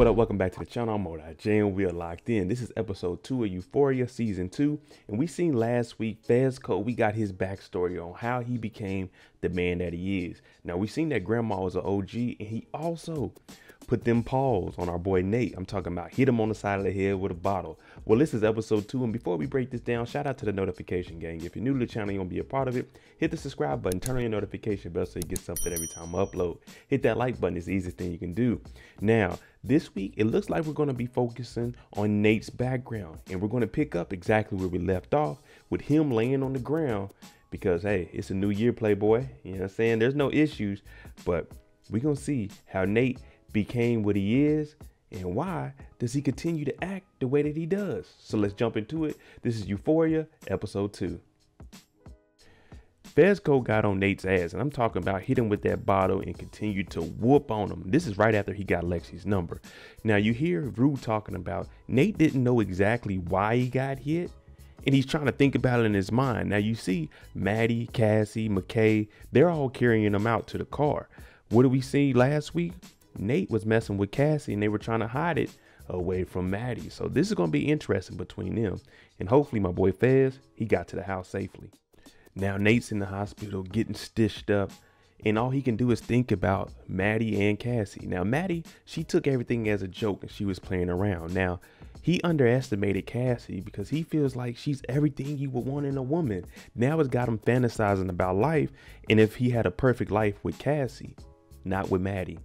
what up, welcome back to the channel. I'm MoeDotJ and we are locked in. This is episode 2 of Euphoria season 2, and we seen last week Fezco. We got his backstory on how he became the man that he is. Now we seen that grandma was an OG, and he also put them paws on our boy Nate. I'm talking about hit him on the side of the head with a bottle. Well, this is episode 2, and before we break this down, shout out to the notification gang. If you're new to the channel, you're gonna be a part of it, hit the subscribe button, turn on your notification bell so you get something every time I upload. Hit that like button, it's the easiest thing you can do. Now this week, it looks like we're going to be focusing on Nate's background, and we're going to pick up exactly where we left off with him laying on the ground because, hey, it's a new year, playboy. You know what I'm saying? There's no issues, but we're going to see how Nate became what he is and why does he continue to act the way that he does. So let's jump into it. This is Euphoria, episode 2. Fezco got on Nate's ass, and I'm talking about hit him with that bottle and continued to whoop on him. This is right after he got Lexi's number. Now you hear Rue talking about Nate didn't know exactly why he got hit, and he's trying to think about it in his mind. Now you see Maddie, Cassie, McKay, they're all carrying him out to the car. What did we see last week? Nate was messing with Cassie and they were trying to hide it away from Maddie. So this is going to be interesting between them, and hopefully my boy Fez, he got to the house safely. Now Nate's in the hospital getting stitched up, and all he can do is think about Maddie and Cassie. Now Maddie, she took everything as a joke and she was playing around. Now he underestimated Cassie because he feels like she's everything you would want in a woman. Now it's got him fantasizing about life, and if he had a perfect life with Cassie, not with Maddie.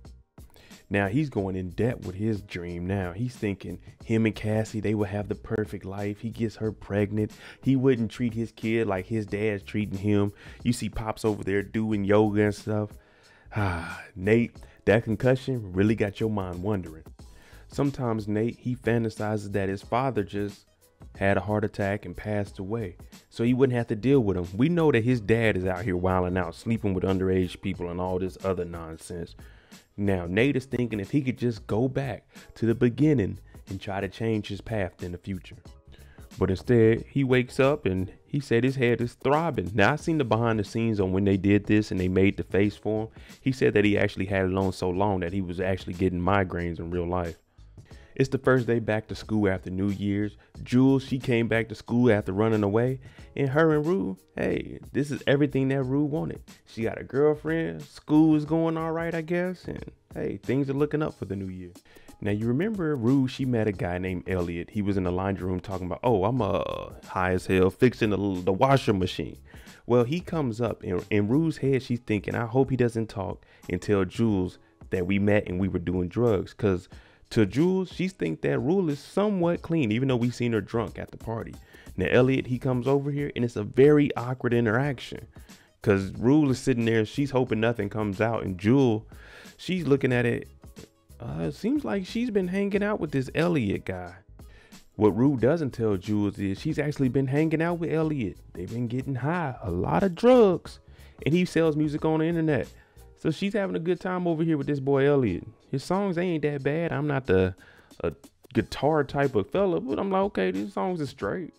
Now he's going in debt with his dream. Now he's thinking him and Cassie, they will have the perfect life. He gets her pregnant. He wouldn't treat his kid like his dad's treating him. You see Pops over there doing yoga and stuff. Ah, Nate, that concussion really got your mind wondering. Sometimes Nate, he fantasizes that his father just had a heart attack and passed away, so he wouldn't have to deal with him. We know that his dad is out here wilding out, sleeping with underage people and all this other nonsense. Now Nate is thinking if he could just go back to the beginning and try to change his path in the future. But instead, he wakes up and he said his head is throbbing. Now I seen the behind the scenes on when they did this and they made the face for him. He said that he actually had it on so long that he was actually getting migraines in real life. It's the first day back to school after New Year's. Jules, she came back to school after running away. And her and Rue, hey, this is everything that Rue wanted. She got a girlfriend, school is going all right, I guess. And hey, things are looking up for the new year. Now you remember Rue, she met a guy named Elliot. He was in the laundry room talking about, oh, I'm high as hell fixing the washer machine. Well, he comes up and in Rue's head, she's thinking, I hope he doesn't talk and tell Jules that we met and we were doing drugs, because to Jules, she thinks that Rue is somewhat clean, even though we've seen her drunk at the party. Now Elliot, he comes over here, and it's a very awkward interaction because Rue is sitting there, she's hoping nothing comes out, and Jules, she's looking at it. It seems like she's been hanging out with this Elliot guy. What Rue doesn't tell Jules is she's actually been hanging out with Elliot. They've been getting high, a lot of drugs, and he sells music on the internet. So she's having a good time over here with this boy Elliot. His songs ain't that bad. I'm not a guitar type of fella, but I'm like, okay, these songs are straight.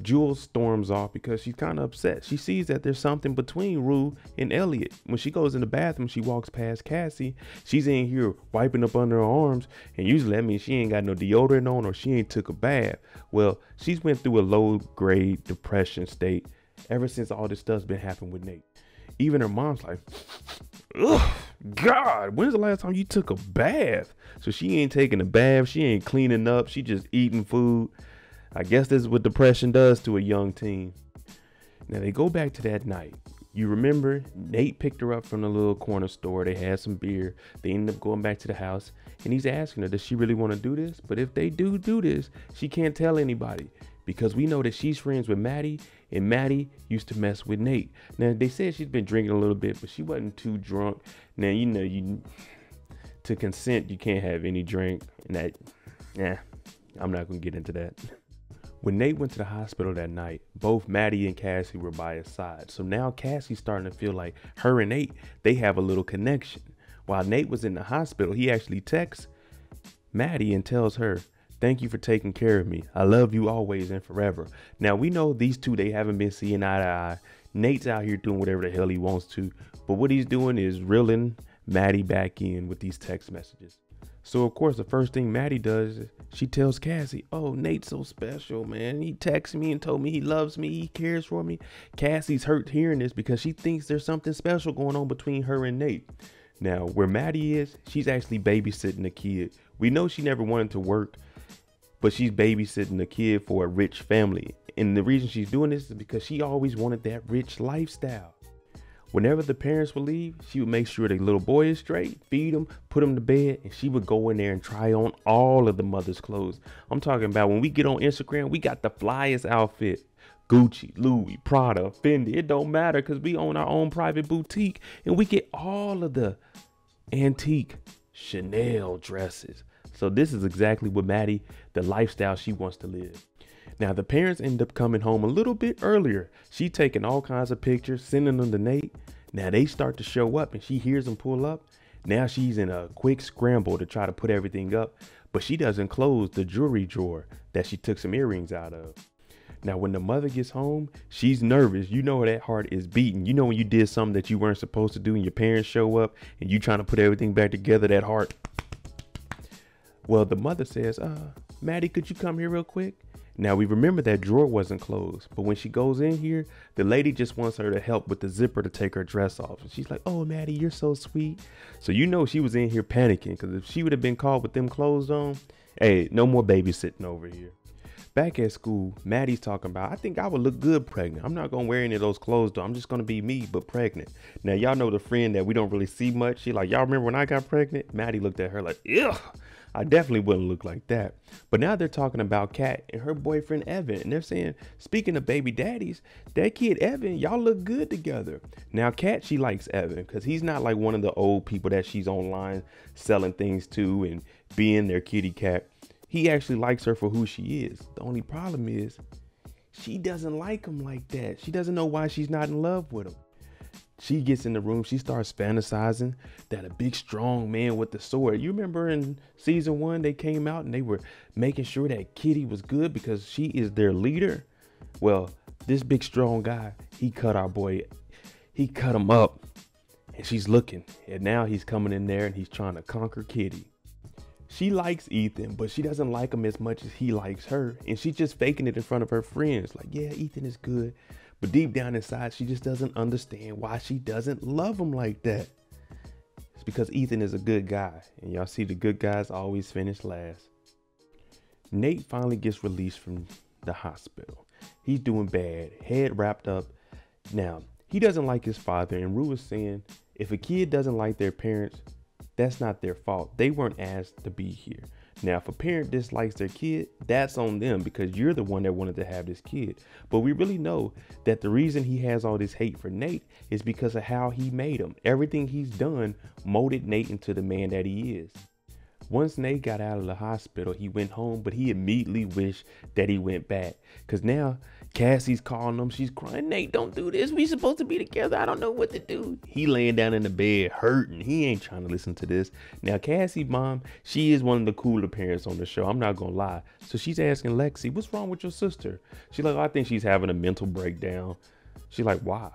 Jules storms off because she's kind of upset. She sees that there's something between Rue and Elliot. When she goes in the bathroom, she walks past Cassie. She's in here wiping up under her arms, and usually that means she ain't got no deodorant on or she ain't took a bath. Well, she's went through a low-grade depression state ever since all this stuff's been happening with Nate. Even her mom's like, ugh, God, when's the last time you took a bath? So she ain't taking a bath, she ain't cleaning up, she just eating food. I guess this is what depression does to a young teen. Now they go back to that night. You remember Nate picked her up from the little corner store, they had some beer, they ended up going back to the house, and he's asking her, does she really want to do this? But if they do this, she can't tell anybody, because we know that she's friends with Maddie, and Maddie used to mess with Nate. Now they said she's been drinking a little bit, but she wasn't too drunk. Now you know, you to consent, you can't have any drink, and that, yeah, I'm not gonna get into that. When Nate went to the hospital that night, both Maddie and Cassie were by his side. So now Cassie's starting to feel like her and Nate, they have a little connection. While Nate was in the hospital, he actually texts Maddie and tells her, thank you for taking care of me. I love you always and forever. Now we know these two, they haven't been seeing eye to eye. Nate's out here doing whatever the hell he wants to, but what he's doing is reeling Maddie back in with these text messages. So of course the first thing Maddie does is she tells Cassie, oh, Nate's so special, man. He texted me and told me he loves me, he cares for me. Cassie's hurt hearing this because she thinks there's something special going on between her and Nate. Now, where Maddie is, she's actually babysitting the kid. We know she never wanted to work, but she's babysitting the kid for a rich family. And the reason she's doing this is because she always wanted that rich lifestyle. Whenever the parents would leave, she would make sure the little boy is straight, feed him, put him to bed, and she would go in there and try on all of the mother's clothes. I'm talking about when we get on Instagram, we got the flyest outfit. Gucci, Louis, Prada, Fendi, it don't matter because we own our own private boutique and we get all of the antique Chanel dresses. So this is exactly what Maddie, the lifestyle she wants to live. Now the parents end up coming home a little bit earlier. She taking all kinds of pictures, sending them to Nate. Now they start to show up and she hears them pull up. Now she's in a quick scramble to try to put everything up, but she doesn't close the jewelry drawer that she took some earrings out of. Now, when the mother gets home, she's nervous. You know that heart is beating. You know when you did something that you weren't supposed to do and your parents show up and you trying to put everything back together, that heart. Well, the mother says, Maddie, could you come here real quick? Now, we remember that drawer wasn't closed, but when she goes in here, the lady just wants her to help with the zipper to take her dress off. And she's like, oh, Maddie, you're so sweet. So, you know, she was in here panicking because if she would have been caught with them clothes on, hey, no more babysitting over here. Back at school, Maddie's talking about, I think I would look good pregnant. I'm not going to wear any of those clothes, though. I'm just going to be me, but pregnant. Now, y'all know the friend that we don't really see much. She like, y'all remember when I got pregnant? Maddie looked at her like, ew, I definitely wouldn't look like that. But now they're talking about Kat and her boyfriend, Evan. And they're saying, speaking of baby daddies, that kid, Evan, y'all look good together. Now, Kat, she likes Evan because he's not like one of the old people that she's online selling things to and being their kitty cat. He actually likes her for who she is. The only problem is she doesn't like him like that. She doesn't know why she's not in love with him. She gets in the room. She starts fantasizing that a big, strong man with the sword. You remember in season 1, they came out and they were making sure that Kitty was good because she is their leader. Well, this big, strong guy, he cut our boy. He cut him up and she's looking. And now he's coming in there and he's trying to conquer Kitty. She likes Ethan, but she doesn't like him as much as he likes her. And she's just faking it in front of her friends. Like, yeah, Ethan is good. But deep down inside, she just doesn't understand why she doesn't love him like that. It's because Ethan is a good guy. And y'all see the good guys always finish last. Nate finally gets released from the hospital. He's doing bad, head wrapped up. Now, he doesn't like his father. And Rue is saying, if a kid doesn't like their parents, that's not their fault. They weren't asked to be here. Now, if a parent dislikes their kid, that's on them because you're the one that wanted to have this kid. But we really know that the reason he has all this hate for Nate is because of how he made him. Everything he's done molded Nate into the man that he is. Once Nate got out of the hospital, he went home, but he immediately wished that he went back because now Cassie's calling him. She's crying, Nate, don't do this. We supposed to be together. I don't know what to do. He laying down in the bed hurting. He ain't trying to listen to this. Now, Cassie's mom, she is one of the cooler parents on the show. I'm not going to lie. So she's asking Lexi, what's wrong with your sister? She's like, oh, I think she's having a mental breakdown. She's like, why?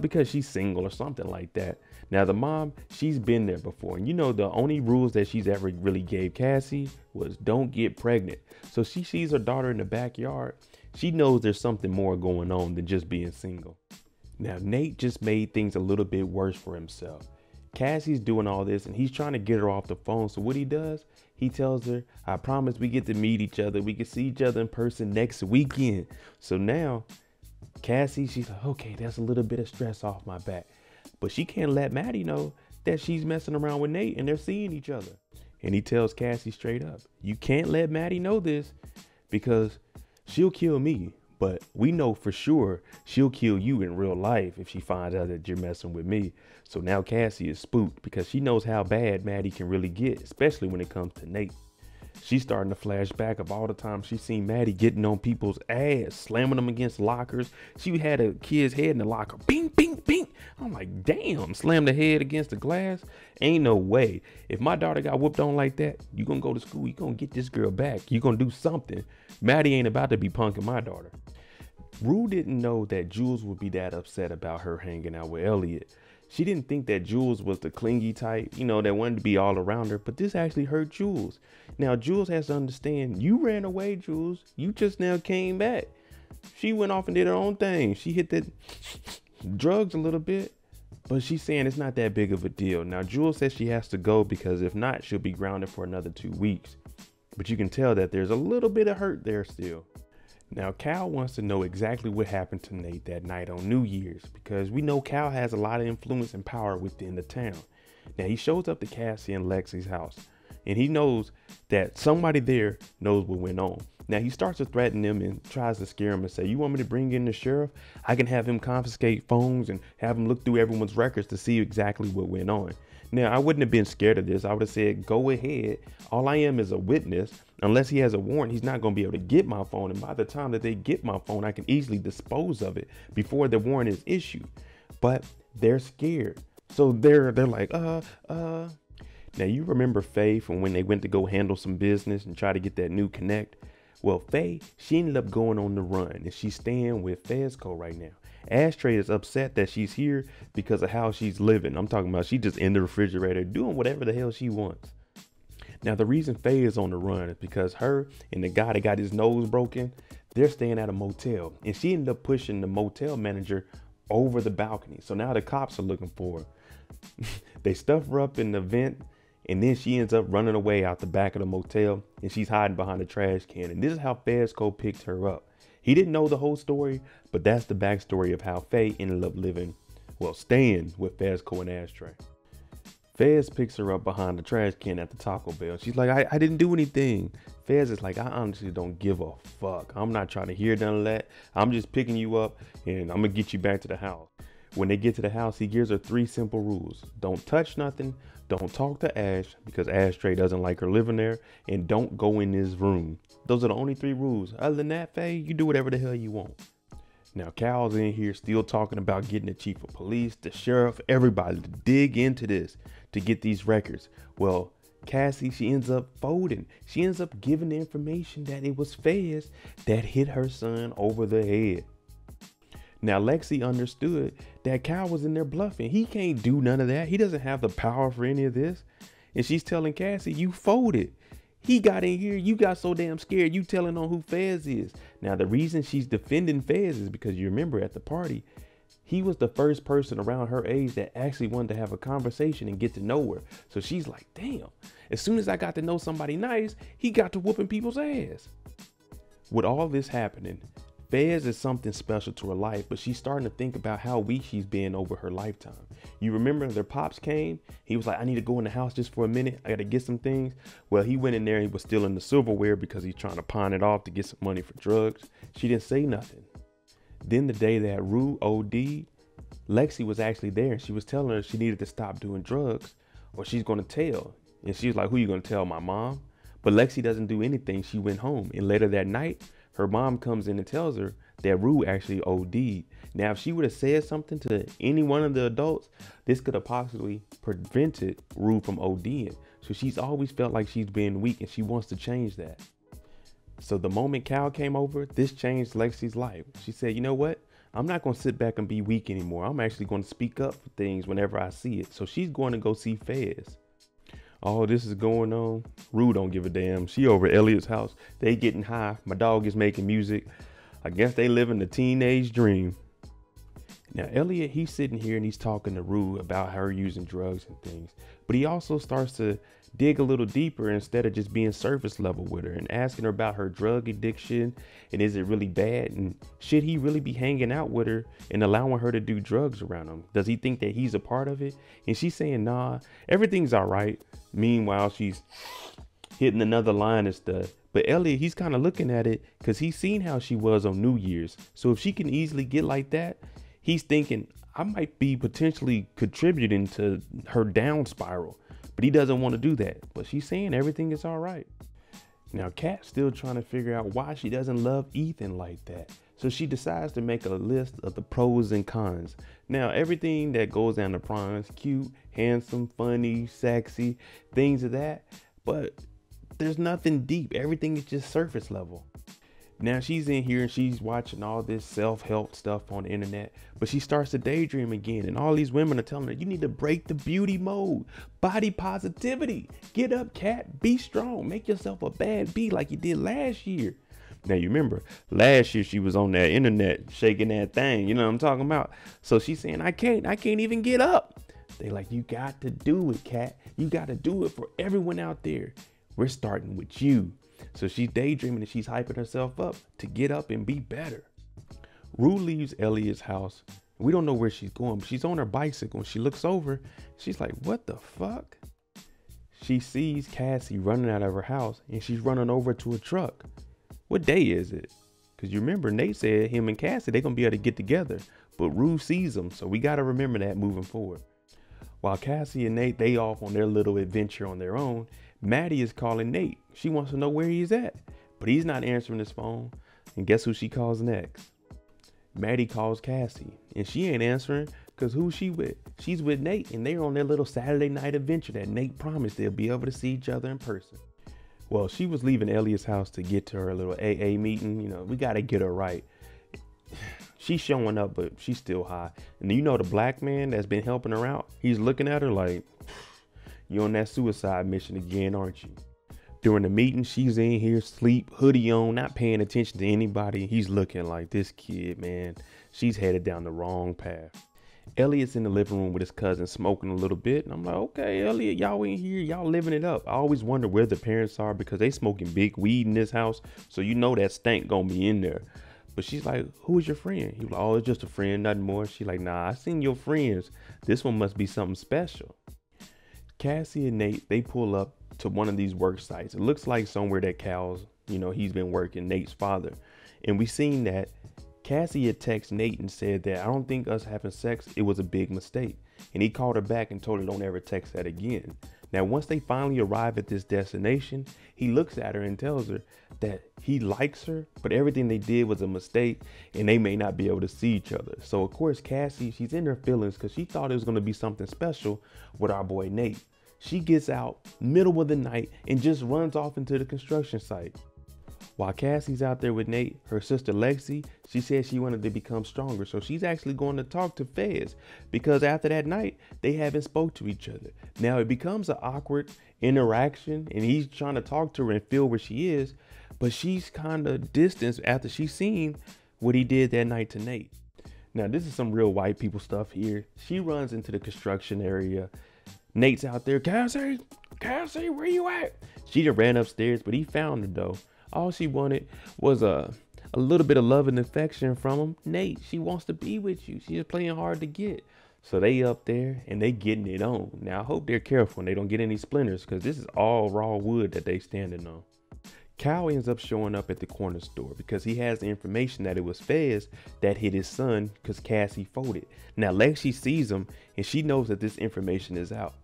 Because she's single or something like that. Now, the mom, she's been there before. And you know, the only rules that she's ever really gave Cassie was don't get pregnant. So she sees her daughter in the backyard. She knows there's something more going on than just being single. Now, Nate just made things a little bit worse for himself. Cassie's doing all this and he's trying to get her off the phone. So what he does, he tells her, I promise we get to meet each other. We can see each other in person next weekend. So now Cassie, she's like, okay, that's a little bit of stress off my back. But she can't let Maddie know that she's messing around with Nate and they're seeing each other. And he tells Cassie straight up, you can't let Maddie know this because she'll kill me, but we know for sure she'll kill you in real life if she finds out that you're messing with me. So now Cassie is spooked because she knows how bad Maddie can really get, especially when it comes to Nate. She's starting to flash back of all the time she's seen Maddie getting on people's ass, slamming them against lockers. She had a kid's head in the locker. Bing, bing, bing. I'm like, damn, slam the head against the glass. Ain't no way. If my daughter got whooped on like that, you're going to go to school. You're going to get this girl back. You're going to do something. Maddie ain't about to be punking my daughter. Rue didn't know that Jules would be that upset about her hanging out with Elliot. She didn't think that Jules was the clingy type, you know, that wanted to be all around her, but this actually hurt Jules. Now, Jules has to understand, you ran away, Jules. You just now came back. She went off and did her own thing. She hit the drugs a little bit, but she's saying it's not that big of a deal. Now, Jules says she has to go because if not, she'll be grounded for another 2 weeks. But you can tell that there's a little bit of hurt there still. Now, Cal wants to know exactly what happened to Nate that night on New Year's, because we know Cal has a lot of influence and power within the town. Now, he shows up to Cassie and Lexi's house, and he knows that somebody there knows what went on. Now, he starts to threaten them and tries to scare him and say, you want me to bring in the sheriff? I can have him confiscate phones and have him look through everyone's records to see exactly what went on. Now, I wouldn't have been scared of this. I would have said, go ahead. All I am is a witness. Unless he has a warrant, he's not going to be able to get my phone. And by the time that they get my phone, I can easily dispose of it before the warrant is issued. But they're scared. So they're like, Now, you remember Faye from when they went to go handle some business and try to get that new connect? Well, Faye, she ended up going on the run, and she's staying with Fezco right now. Ashtray is upset that she's here because of how she's living. I'm talking about she just in the refrigerator doing whatever the hell she wants. Now, the reason Faye is on the run is because her and the guy that got his nose broken, they're staying at a motel, and she ended up pushing the motel manager over the balcony. So now the cops are looking for her. They stuff her up in the vent, and then she ends up running away out the back of the motel, and she's hiding behind a trash can. And this is how Fezco picked her up. He didn't know the whole story, but that's the backstory of how Faye ended up living, well, staying with Fezco and Ashtray. Fez picks her up behind the trash can at the Taco Bell. She's like, I didn't do anything. Fez is like, I honestly don't give a fuck. I'm not trying to hear none of that. I'm just picking you up, and I'm gonna get you back to the house. When they get to the house, he gives her 3 simple rules. Don't touch nothing. Don't talk to Ash because Ashtray doesn't like her living there, and don't go in this room. Those are the only 3 rules. Other than that, Faye, you do whatever the hell you want. Now, Cal's in here still talking about getting the chief of police, the sheriff, everybody to dig into this to get these records. Well, Cassie, she ends up folding. She ends up giving the information that it was Fez that hit her son over the head. Now, Lexi understood that Cal was in there bluffing. He can't do none of that. He doesn't have the power for any of this. And she's telling Cassie, you folded. He got in here. You got so damn scared. You telling on who Fez is. Now, the reason she's defending Fez is because you remember at the party, he was the first person around her age that actually wanted to have a conversation and get to know her. So she's like, damn, as soon as I got to know somebody nice, he got to whooping people's ass. With all this happening, Fez is something special to her life, but she's starting to think about how weak she's been over her lifetime. You remember their pops came? He was like, I need to go in the house just for a minute. I got to get some things. Well, he went in there and he was stealing the silverware because he's trying to pawn it off to get some money for drugs. She didn't say nothing. Then the day that Rue OD'd, Lexi was actually there and she was telling her she needed to stop doing drugs or she's going to tell. And she was like, who are you going to tell, my mom? But Lexi doesn't do anything. She went home. And later that night, her mom comes in and tells her that Rue actually OD'd. Now, if she would have said something to any one of the adults, this could have possibly prevented Rue from ODing. So she's always felt like she's been weak and she wants to change that. So the moment Cal came over, this changed Lexi's life. She said, you know what? I'm not going to sit back and be weak anymore. I'm actually going to speak up for things whenever I see it. So she's going to go see Fez. All this is going on. Rue don't give a damn. She over at Elliot's house. They getting high. My dog is making music. I guess they living the teenage dream. Now, Elliot, he's sitting here and he's talking to Rue about her using drugs and things. But he also starts to dig a little deeper instead of just being surface level with her and asking her about her drug addiction. And is it really bad? And should he really be hanging out with her and allowing her to do drugs around him? Does he think that he's a part of it? And she's saying, nah, everything's all right. Meanwhile, she's hitting another line and stuff. But Elliot, he's kind of looking at it because he's seen how she was on New Year's. So if she can easily get like that, he's thinking I might be potentially contributing to her down spiral. But he doesn't want to do that. But she's saying everything is all right. Now, Kat's still trying to figure out why she doesn't love Ethan like that. So she decides to make a list of the pros and cons. Now, everything that goes down to pros, cute, handsome, funny, sexy, things of that. But there's nothing deep. Everything is just surface level. Now she's in here and she's watching all this self-help stuff on the internet, but she starts to daydream again. And all these women are telling her, you need to break the beauty mode, body positivity, get up Kat, be strong, make yourself a bad bee like you did last year. Now you remember last year she was on that internet shaking that thing, you know what I'm talking about? So she's saying, I can't even get up. They like, you got to do it Kat. You got to do it for everyone out there. We're starting with you. So she's daydreaming and she's hyping herself up to get up and be better. Rue leaves Elliot's house. We don't know where she's going, but she's on her bicycle and she looks over. She's like, what the fuck? She sees Cassie running out of her house and she's running over to a truck. What day is it? Because you remember Nate said him and Cassie, they're going to be able to get together. But Rue sees them. So we got to remember that moving forward. While Cassie and Nate, they off on their little adventure on their own, Maddie is calling Nate. She wants to know where he's at, but he's not answering his phone. And guess who she calls next? Maddie calls Cassie, and she ain't answering because who's she with? She's with Nate, and they're on their little Saturday night adventure that Nate promised they'll be able to see each other in person. Well, she was leaving Elliot's house to get to her little AA meeting. You know, we got to get her right. She's showing up, but she's still high. And you know the black man that's been helping her out? He's looking at her like, you on that suicide mission again, aren't you? During the meeting, she's in here, sleep, hoodie on, not paying attention to anybody. He's looking like, this kid, man, she's headed down the wrong path. Elliot's in the living room with his cousin smoking a little bit. And I'm like, okay, Elliot, y'all in here, y'all living it up. I always wonder where the parents are because they smoking big weed in this house. So you know that stank gonna be in there. But she's like, who is your friend? He was like, oh, it's just a friend, nothing more. She's like, nah, I seen your friends. This one must be something special. Cassie and Nate, they pull up to one of these work sites. It looks like somewhere that Cal's, you know, he's been working, Nate's father. And we seen that Cassie had texted Nate and said that I don't think us having sex, it was a big mistake. And he called her back and told her don't ever text that again. Now, once they finally arrive at this destination, he looks at her and tells her that he likes her, but everything they did was a mistake and they may not be able to see each other. So of course, Cassie, she's in her feelings because she thought it was going to be something special with our boy Nate. She gets out middle of the night and just runs off into the construction site. While Cassie's out there with Nate, her sister Lexi, she said she wanted to become stronger. So she's actually going to talk to Fez because after that night, they haven't spoke to each other. Now it becomes an awkward interaction and he's trying to talk to her and feel where she is, but she's kind of distanced after she's seen what he did that night to Nate. Now this is some real white people stuff here. She runs into the construction area. Nate's out there, Cassie, Cassie, where you at? She just ran upstairs, but he found her though. All she wanted was a little bit of love and affection from him. Nate, she wants to be with you. She's playing hard to get. So they up there and they getting it on. Now, I hope they're careful and they don't get any splinters because this is all raw wood that they standing on. Cal ends up showing up at the corner store because he has the information that it was Fez that hit his son because Cassie folded. Now, Lexi sees him and she knows that this information is out.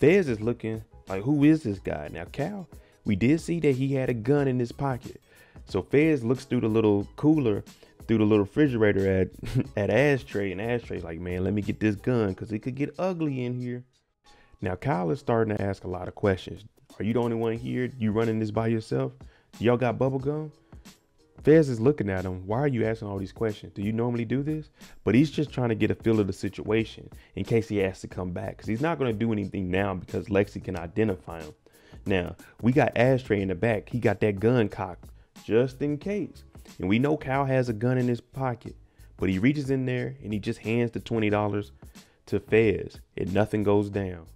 Fez is looking like, who is this guy? Now, Cal, we did see that he had a gun in his pocket. So Fez looks through the little cooler, through the little refrigerator at Ashtray, and Ashtray's like, man, let me get this gun because it could get ugly in here. Now Kyle is starting to ask a lot of questions. Are you the only one here? You running this by yourself? Y'all got bubble gum? Fez is looking at him. Why are you asking all these questions? Do you normally do this? But he's just trying to get a feel of the situation in case he has to come back because he's not going to do anything now because Lexi can identify him. Now, we got Ashtray in the back. He got that gun cocked just in case. And we know Cal has a gun in his pocket, but he reaches in there and he just hands the $20 to Fez and nothing goes down.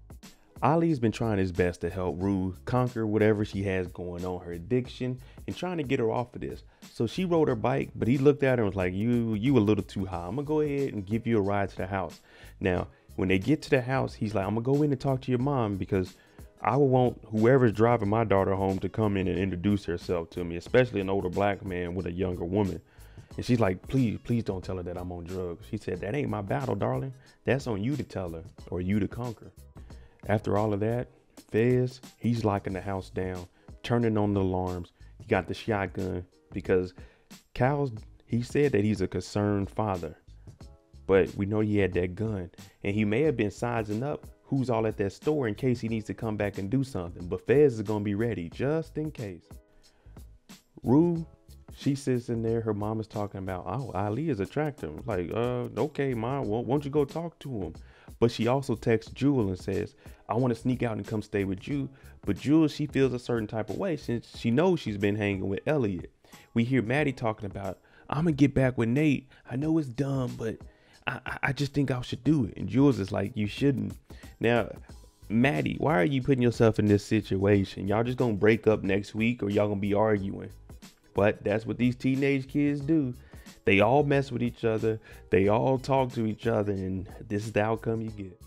Ali's been trying his best to help Rue conquer whatever she has going on, her addiction, and trying to get her off of this. So she rode her bike, but he looked at her and was like, you a little too high. I'm gonna go ahead and give you a ride to the house. Now, when they get to the house, he's like, I'm gonna go in and talk to your mom because I would want whoever's driving my daughter home to come in and introduce herself to me, especially an older black man with a younger woman. And she's like, please, please don't tell her that I'm on drugs. She said, that ain't my battle, darling. That's on you to tell her or you to conquer. After all of that, Fez, he's locking the house down, turning on the alarms. He got the shotgun because Cal's, he said that he's a concerned father, but we know he had that gun and he may have been sizing up who's all at that store in case he needs to come back and do something. But Fez is going to be ready just in case. Rue, She sits in there. Her mom is talking about, oh, Ali is attractive. Like, okay, mom, won't you go talk to him? But she also texts Jules and says, I want to sneak out and come stay with you. But Jules, she feels a certain type of way since she knows she's been hanging with Elliot. We hear Maddie talking about, I'm going to get back with Nate. I know it's dumb, but I just think I should do it. And Jules is like, you shouldn't. Now, Maddie, why are you putting yourself in this situation? Y'all just going to break up next week or y'all going to be arguing? But that's what these teenage kids do. They all mess with each other. They all talk to each other. And this is the outcome you get.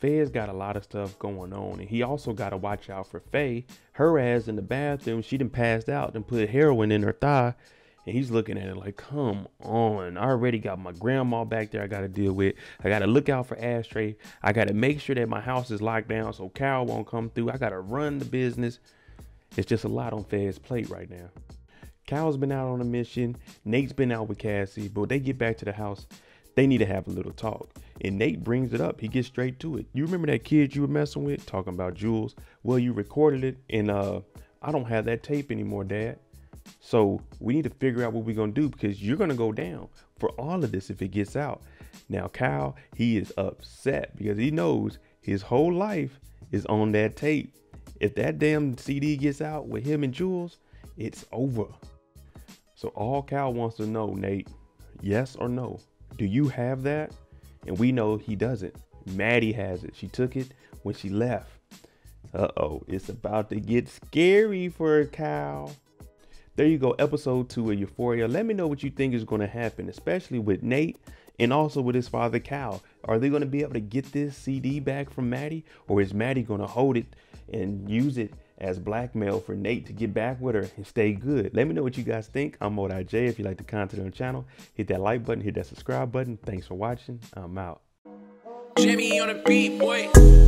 Faye's got a lot of stuff going on. And he also got to watch out for Faye. Her ass in the bathroom. She done passed out and put heroin in her thigh. And he's looking at it like, come on. I already got my grandma back there I got to deal with. I got to look out for Ashtray. I got to make sure that my house is locked down so Cal won't come through. I got to run the business. It's just a lot on Fez's plate right now. Cal's been out on a mission. Nate's been out with Cassie. But when they get back to the house, they need to have a little talk. And Nate brings it up. He gets straight to it. You remember that kid you were messing with? Talking about Jules. Well, you recorded it. And I don't have that tape anymore, Dad. So we need to figure out what we're going to do because you're going to go down for all of this if it gets out. Now, Kyle, he is upset because he knows his whole life is on that tape. If that damn CD gets out with him and Jules, it's over. So all Kyle wants to know, Nate, yes or no? Do you have that? And we know he doesn't. Maddie has it. She took it when she left. Uh-oh, it's about to get scary for Kyle. There you go, episode 2 of Euphoria. Let me know what you think is going to happen, especially with Nate and also with his father, Cal. Are they going to be able to get this CD back from Maddie? Or is Maddie going to hold it and use it as blackmail for Nate to get back with her and stay good? Let me know what you guys think. I'm MoeDotJ. If you like the content on the channel, hit that like button, hit that subscribe button. Thanks for watching. I'm out. Jimmy on the beat, boy.